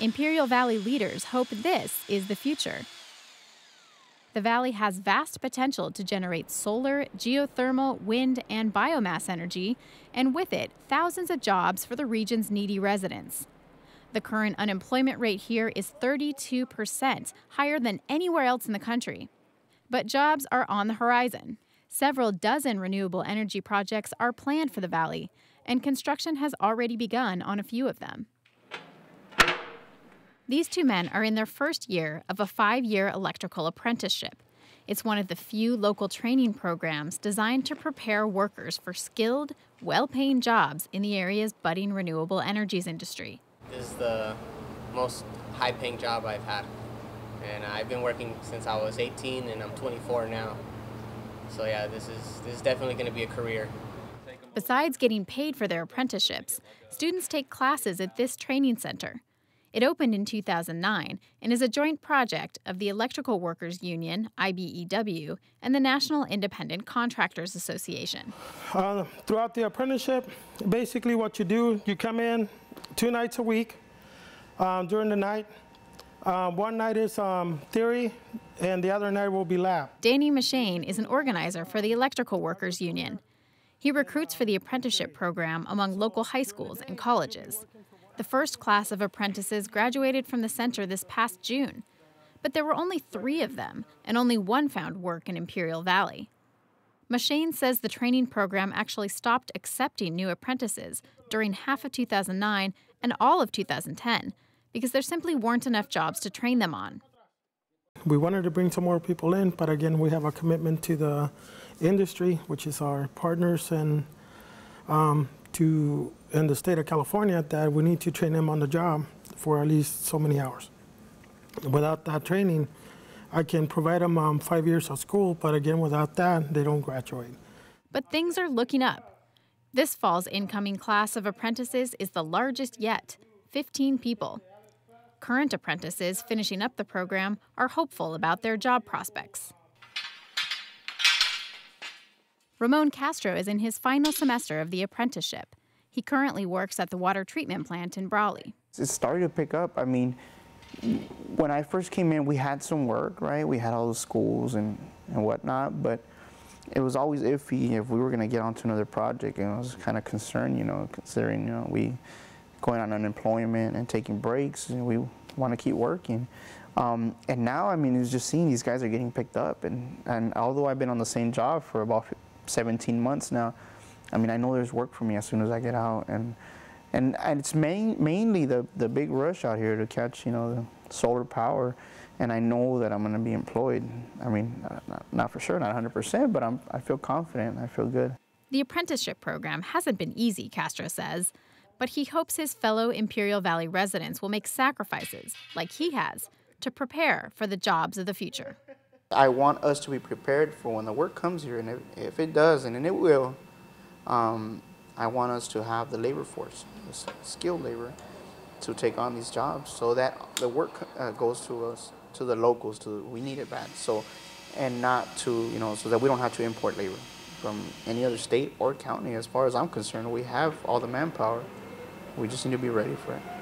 Imperial Valley leaders hope this is the future. The valley has vast potential to generate solar, geothermal, wind, and biomass energy, and with it, thousands of jobs for the region's needy residents. The current unemployment rate here is 32%, higher than anywhere else in the country. But jobs are on the horizon. Several dozen renewable energy projects are planned for the valley, and construction has already begun on a few of them. These two men are in their first year of a 5-year electrical apprenticeship. It's one of the few local training programs designed to prepare workers for skilled, well-paying jobs in the area's budding renewable energies industry. This is the most high-paying job I've had, and I've been working since I was 18, and I'm 24 now. So yeah, this is definitely going to be a career. Besides getting paid for their apprenticeships, students take classes at this training center. It opened in 2009 and is a joint project of the Electrical Workers Union, IBEW, and the National Independent Contractors Association. Throughout the apprenticeship, basically what you do, you come in 2 nights a week during the night. One night is theory, and the other night will be lab. Danny Machain is an organizer for the Electrical Workers Union. He recruits for the apprenticeship program among local high schools and colleges. The first class of apprentices graduated from the center this past June, but there were only 3 of them, and only 1 found work in Imperial Valley. Machain says the training program actually stopped accepting new apprentices during half of 2009 and all of 2010 because there simply weren't enough jobs to train them on. We wanted to bring some more people in, but again, we have a commitment to the industry, which is our partners, and in the state of California, that we need to train them on the job for at least so many hours. Without that training, I can provide them 5 years of school, but again, without that, they don't graduate. But things are looking up. This fall's incoming class of apprentices is the largest yet, 15 people. Current apprentices finishing up the program are hopeful about their job prospects. Ramon Castro is in his final semester of the apprenticeship. He currently works at the water treatment plant in Brawley. It started to pick up. I mean, when I first came in, we had some work, right? We had all the schools and whatnot, but it was always iffy if we were gonna get onto another project, and I was kind of concerned, you know, considering, you know, we going on unemployment and taking breaks, and we wanna keep working. And now, I mean, it's just seeing these guys are getting picked up, and although I've been on the same job for about 17 months now, I mean, I know there's work for me as soon as I get out, and it's mainly the big rush out here to catch, you know, the solar power, and I know that I'm going to be employed. I mean, not for sure, not 100%, but I feel confident, I feel good. The apprenticeship program hasn't been easy, Castro says, but he hopes his fellow Imperial Valley residents will make sacrifices, like he has, to prepare for the jobs of the future. I want us to be prepared for when the work comes here, and if it does, and it will, I want us to have the labor force, skilled labor, to take on these jobs so that the work goes to us, to the locals, we need it bad, so, and not to, you know, so that we don't have to import labor from any other state or county. As far as I'm concerned, we have all the manpower. We just need to be ready for it.